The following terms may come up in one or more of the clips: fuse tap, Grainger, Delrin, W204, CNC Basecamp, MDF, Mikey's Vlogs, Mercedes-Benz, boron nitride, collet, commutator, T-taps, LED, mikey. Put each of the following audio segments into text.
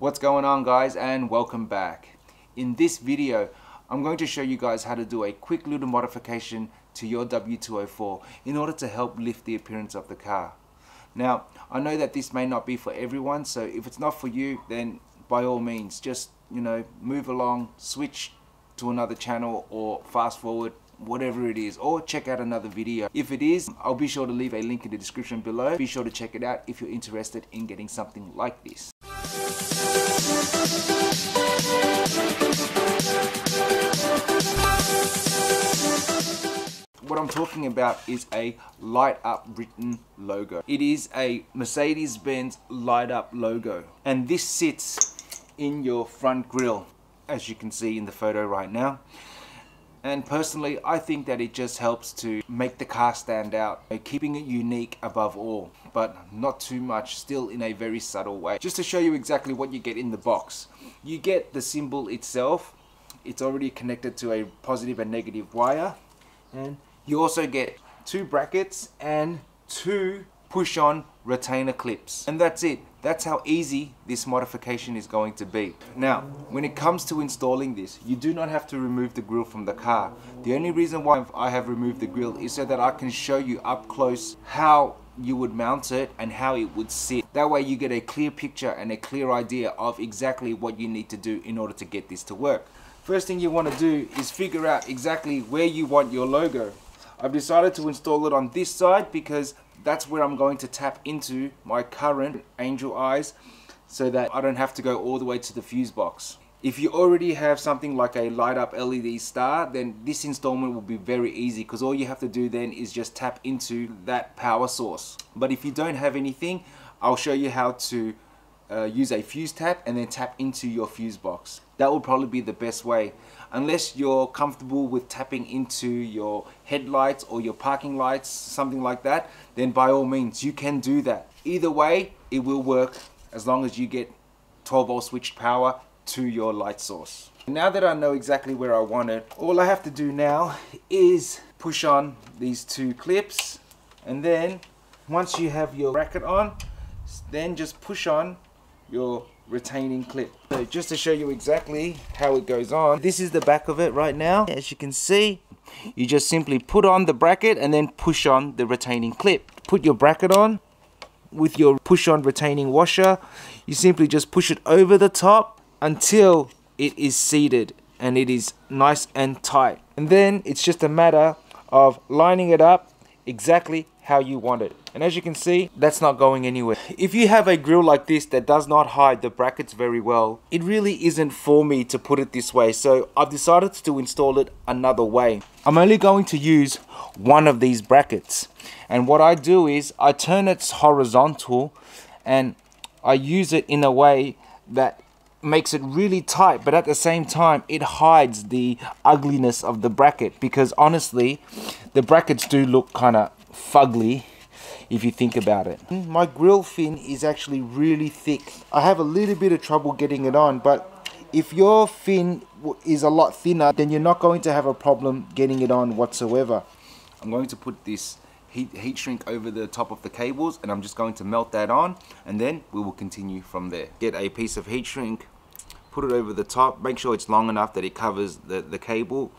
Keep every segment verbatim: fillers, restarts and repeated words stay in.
What's going on, guys, and welcome back. In this video I'm going to show you guys how to do a quick little modification to your W two oh four in order to help lift the appearance of the car. Now, I know that this may not be for everyone, so if it's not for you, then by all means just, you know, move along, switch to another channel or fast forward, whatever it is, or check out another video. If it is, I'll be sure to leave a link in the description below. Be sure to check it out if you're interested in getting something like this. What I'm talking about is a light up written logo. It is a Mercedes-Benz light up logo, and this sits in your front grille, as you can see in the photo right now. And personally, I think that it just helps to make the car stand out, keeping it unique above all, but not too much, still in a very subtle way. Just to show you exactly what you get in the box. You get the symbol itself. It's already connected to a positive and negative wire. And you also get two brackets and two push-on retainer clips. And that's it. That's how easy this modification is going to be. Now, when it comes to installing this, you do not have to remove the grille from the car. The only reason why I have removed the grille is so that I can show you up close how you would mount it and how it would sit. That way you get a clear picture and a clear idea of exactly what you need to do in order to get this to work. First thing you want to do is figure out exactly where you want your logo. I've decided to install it on this side because that's where I'm going to tap into my current angel eyes so that I don't have to go all the way to the fuse box. If you already have something like a light up L E D star, then this installment will be very easy because all you have to do then is just tap into that power source. But if you don't have anything, I'll show you how to uh, use a fuse tap and then tap into your fuse box. That will probably be the best way. Unless you're comfortable with tapping into your headlights or your parking lights, something like that, then by all means you can do that. Either way, it will work as long as you get twelve volt switched power to your light source. Now that I know exactly where I want it, all I have to do now is push on these two clips, and then once you have your bracket on, then just push on your retaining clip. So just to show you exactly how it goes on, this is the back of it right now. As you can see, you just simply put on the bracket and then push on the retaining clip. Put your bracket on with your push on retaining washer. You simply just push it over the top until it is seated and it is nice and tight. And then it's just a matter of lining it up exactly how you want it. And as you can see, that's not going anywhere. If you have a grille like this that does not hide the brackets very well, it really isn't for me to put it this way, so I've decided to install it another way. I'm only going to use one of these brackets, and what I do is I turn it horizontal and I use it in a way that makes it really tight, but at the same time it hides the ugliness of the bracket, because honestly the brackets do look kind of fugly if you think about it. My grille fin is actually really thick. I have a little bit of trouble getting it on, but if your fin is a lot thinner, then you're not going to have a problem getting it on whatsoever. I'm going to put this heat, heat shrink over the top of the cables, and I'm just going to melt that on, and then we will continue from there. Get a piece of heat shrink, put it over the top, make sure it's long enough that it covers the, the cable,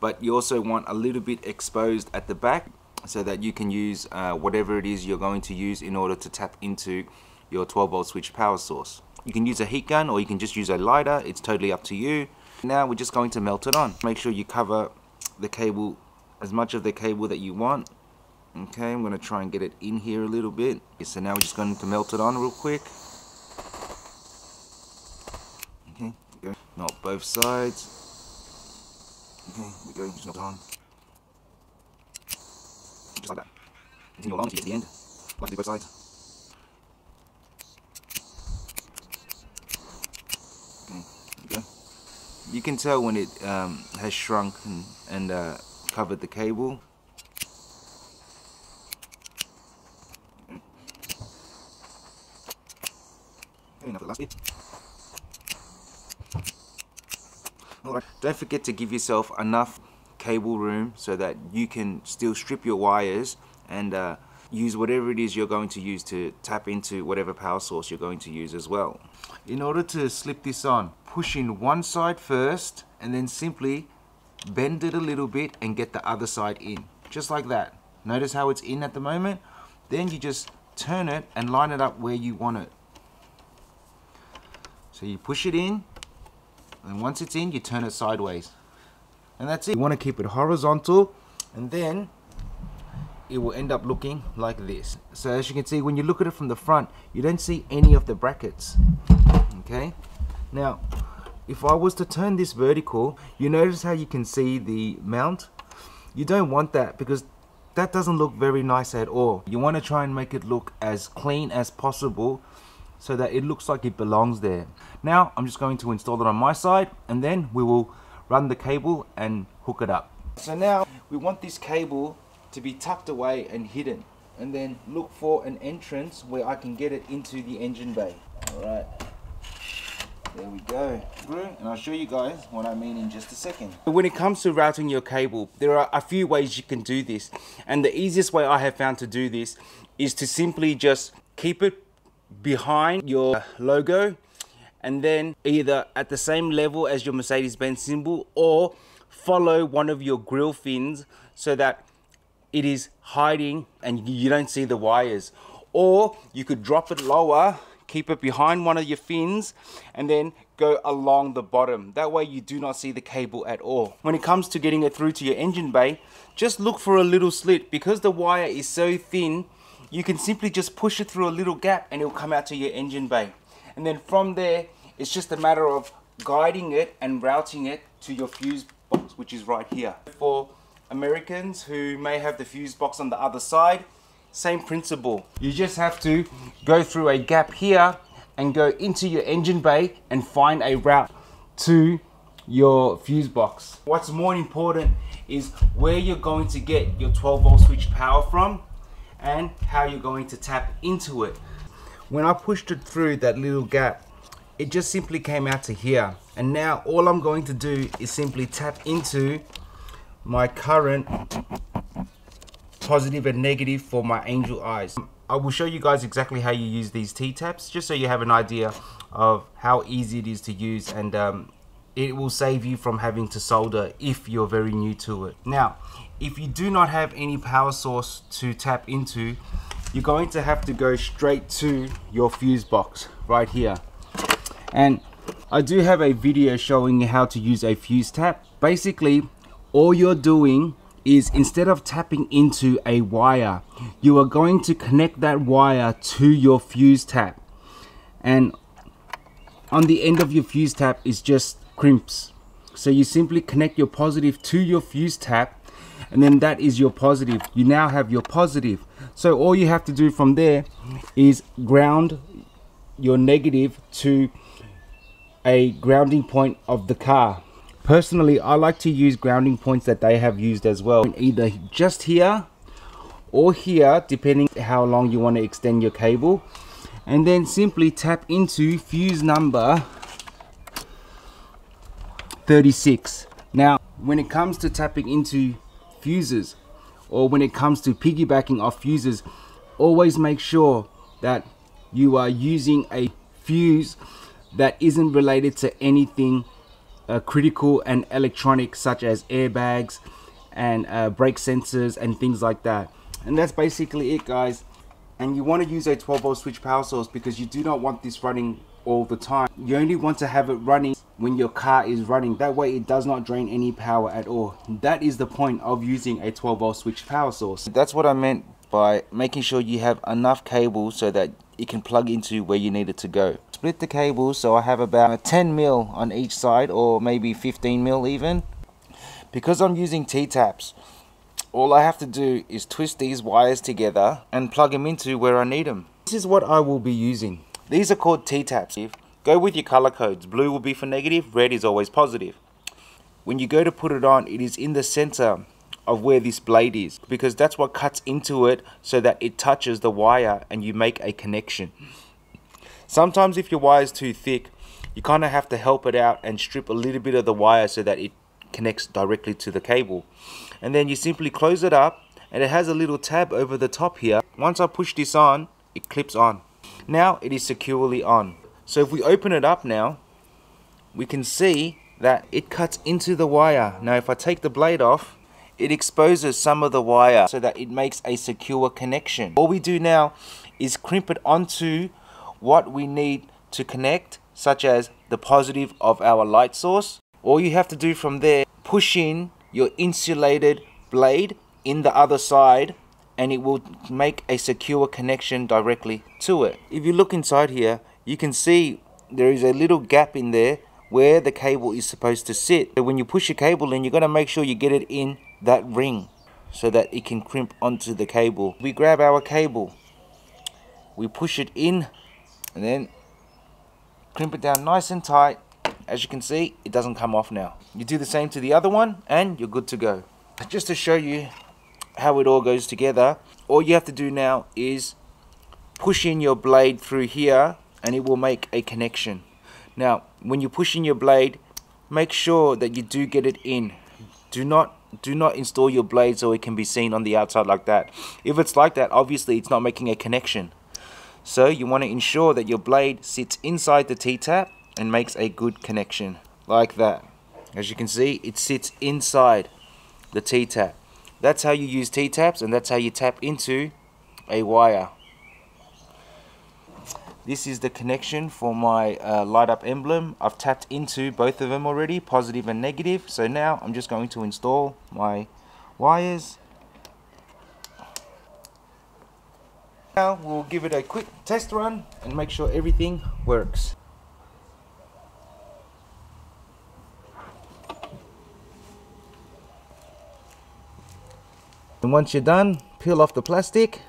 but you also want a little bit exposed at the back, so that you can use uh, whatever it is you're going to use in order to tap into your twelve volt switch power source. You can use a heat gun or you can just use a lighter, it's totally up to you. Now we're just going to melt it on. Make sure you cover the cable, as much of the cable that you want. Okay, I'm gonna try and get it in here a little bit. Okay, so now we're just going to melt it on real quick. Okay, go. Melt both sides. Okay, we go, just melt it on. Just like that. Continue along to the end. Like to both sides. Okay, there you go. You can tell when it um, has shrunk and, and uh, covered the cable. Okay, now for the last bit. Alright, don't forget to give yourself enough cable room so that you can still strip your wires and uh, use whatever it is you're going to use to tap into whatever power source you're going to use as well. In order to slip this on, push in one side first and then simply bend it a little bit and get the other side in, just like that. Notice how it's in at the moment. Then you just turn it and line it up where you want it. So you push it in, and once it's in, you turn it sideways, and that's it. You want to keep it horizontal, and then it will end up looking like this. So as you can see, when you look at it from the front, you don't see any of the brackets. Okay, now if I was to turn this vertical, you notice how you can see the mount. You don't want that because that doesn't look very nice at all. You want to try and make it look as clean as possible so that it looks like it belongs there. Now I'm just going to install it on my side, and then we will run the cable and hook it up. So now we want this cable to be tucked away and hidden, and then look for an entrance where I can get it into the engine bay. Alright, there we go, and I'll show you guys what I mean in just a second. When it comes to routing your cable, there are a few ways you can do this, and the easiest way I have found to do this is to simply just keep it behind your logo and then either at the same level as your Mercedes-Benz symbol, or follow one of your grill fins so that it is hiding and you don't see the wires. Or you could drop it lower, keep it behind one of your fins, and then go along the bottom. That way you do not see the cable at all. When it comes to getting it through to your engine bay, just look for a little slit. Because the wire is so thin, you can simply just push it through a little gap and it'll come out to your engine bay. And then from there, it's just a matter of guiding it and routing it to your fuse box, which is right here. For Americans who may have the fuse box on the other side, same principle. You just have to go through a gap here and go into your engine bay and find a route to your fuse box. What's more important is where you're going to get your twelve volt switch power from and how you're going to tap into it. When I pushed it through that little gap, it just simply came out to here. And now all I'm going to do is simply tap into my current positive and negative for my angel eyes. I will show you guys exactly how you use these T-taps, just so you have an idea of how easy it is to use, and um, it will save you from having to solder if you're very new to it. Now, if you do not have any power source to tap into, you're going to have to go straight to your fuse box right here. And I do have a video showing you how to use a fuse tap. Basically, all you're doing is, instead of tapping into a wire, you are going to connect that wire to your fuse tap, and on the end of your fuse tap is just crimps. So you simply connect your positive to your fuse tap, and then that is your positive. You now have your positive. So all you have to do from there is ground your negative to a grounding point of the car. Personally, I like to use grounding points that they have used as well, either just here or here, depending how long you want to extend your cable, and then simply tap into fuse number thirty-six. Now, when it comes to tapping into fuses, or when it comes to piggybacking off fuses, always make sure that you are using a fuse that isn't related to anything Uh, critical and electronic, such as airbags and uh, brake sensors and things like that. And that's basically it, guys. And you want to use a twelve volt switch power source because you do not want this running all the time. You only want to have it running when your car is running. That way it does not drain any power at all. That is the point of using a twelve volt switch power source. That's what I meant by making sure you have enough cable so that it can plug into where you need it to go. Split the cable, so I have about ten mil on each side, or maybe fifteen mil even. Because I'm using T-taps, all I have to do is twist these wires together and plug them into where I need them. This is what I will be using. These are called T-taps. Go with your color codes. Blue will be for negative, red is always positive. When you go to put it on, it is in the center of where this blade is, because that's what cuts into it so that it touches the wire and you make a connection. Sometimes if your wire is too thick, you kind of have to help it out and strip a little bit of the wire so that it connects directly to the cable. And then you simply close it up, and it has a little tab over the top here. Once I push this on, it clips on. Now it is securely on. So if we open it up now, we can see that it cuts into the wire. Now if I take the blade off, it exposes some of the wire so that it makes a secure connection. All we do now is crimp it onto what we need to connect, such as the positive of our light source. All you have to do from there, push in your insulated blade in the other side, and it will make a secure connection directly to it. If you look inside here, you can see there is a little gap in there where the cable is supposed to sit. So when you push your cable in, you've got to make sure you get it in that ring so that it can crimp onto the cable. We grab our cable, we push it in, and then crimp it down nice and tight. As you can see, it doesn't come off now. You do the same to the other one and you're good to go. Just to show you how it all goes together, all you have to do now is push in your blade through here and it will make a connection. Now, when you push in your blade, make sure that you do get it in. Do not do not install your blade so it can be seen on the outside like that. If it's like that, obviously it's not making a connection. So you want to ensure that your blade sits inside the T-tap and makes a good connection, like that. As you can see, it sits inside the T-tap. That's how you use T-taps, and that's how you tap into a wire. This is the connection for my uh, light up emblem. I've tapped into both of them already, positive and negative. So now I'm just going to install my wires. Now we'll give it a quick test run and make sure everything works. And once you're done, peel off the plastic.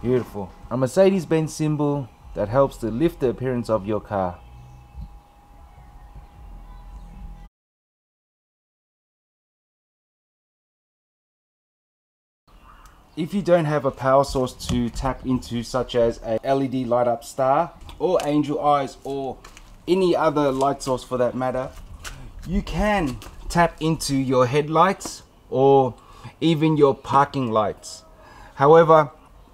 Beautiful. A Mercedes-Benz symbol that helps to lift the appearance of your car. If you don't have a power source to tap into, such as a L E D light up star or angel eyes or any other light source for that matter, you can tap into your headlights or even your parking lights. However,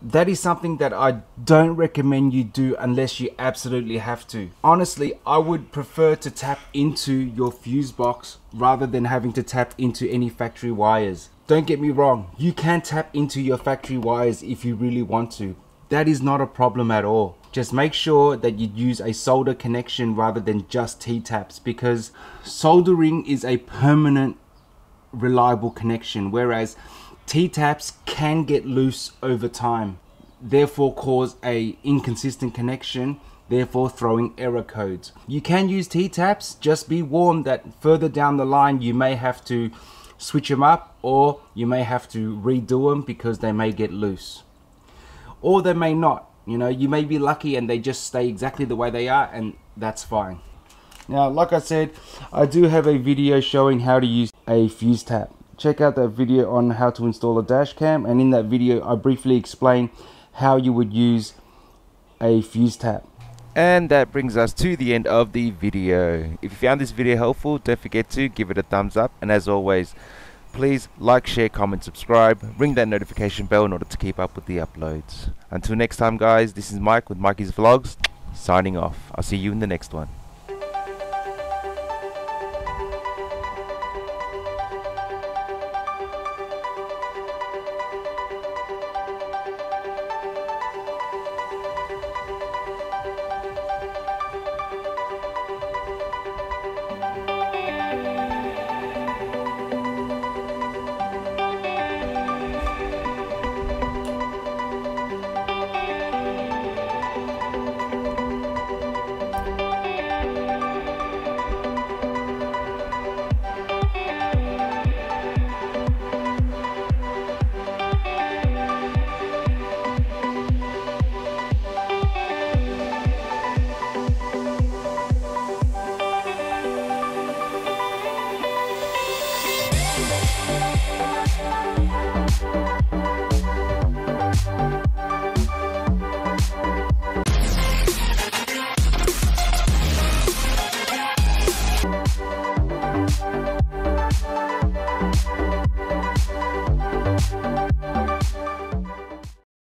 that is something that I don't recommend you do unless you absolutely have to. Honestly, I would prefer to tap into your fuse box rather than having to tap into any factory wires. Don't get me wrong, you can tap into your factory wires if you really want to. That is not a problem at all. Just make sure that you use a solder connection rather than just T-taps, because soldering is a permanent, reliable connection, whereas T-taps can get loose over time, therefore cause a inconsistent connection, therefore throwing error codes. You can use T-taps, just be warned that further down the line you may have to switch them up, or you may have to redo them because they may get loose. Or they may not, you know, you may be lucky and they just stay exactly the way they are, and that's fine. Now, like I said, I do have a video showing how to use a fuse tap. Check out that video on how to install a dash cam, and in that video I briefly explain how you would use a fuse tap. And that brings us to the end of the video. If you found this video helpful, don't forget to give it a thumbs up, and as always, please like, share, comment, subscribe, ring that notification bell in order to keep up with the uploads. Until next time guys, this is Mike with Mikey's Vlogs, signing off. I'll see you in the next one.